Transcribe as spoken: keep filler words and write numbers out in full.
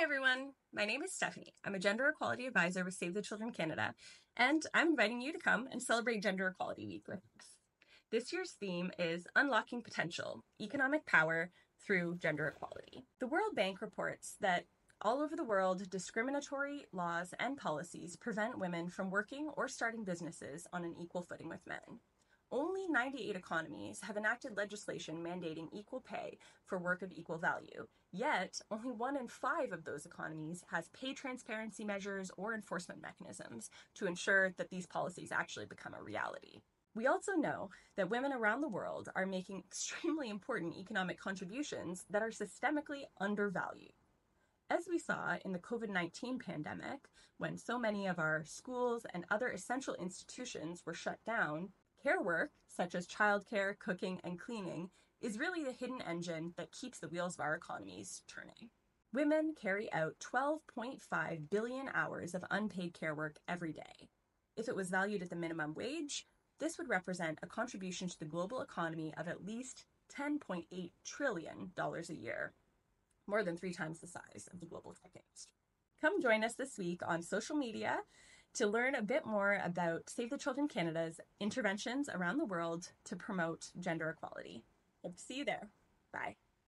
Hi everyone, my name is Stephanie. I'm a Gender Equality Advisor with Save the Children Canada, and I'm inviting you to come and celebrate Gender Equality Week with us. This year's theme is Unlocking Potential, Economic Power Through Gender Equality. The World Bank reports that all over the world, discriminatory laws and policies prevent women from working or starting businesses on an equal footing with men. Only ninety-eight economies have enacted legislation mandating equal pay for work of equal value, yet only one in five of those economies has pay transparency measures or enforcement mechanisms to ensure that these policies actually become a reality. We also know that women around the world are making extremely important economic contributions that are systemically undervalued. As we saw in the COVID nineteen pandemic, when so many of our schools and other essential institutions were shut down, care work, such as childcare, cooking, and cleaning, is really the hidden engine that keeps the wheels of our economies turning. Women carry out twelve point five billion hours of unpaid care work every day. If it was valued at the minimum wage, this would represent a contribution to the global economy of at least ten point eight trillion dollars a year, more than three times the size of the global tech industry. Come join us this week on social media to learn a bit more about Save the Children Canada's interventions around the world to promote gender equality. Hope to see you there. Bye.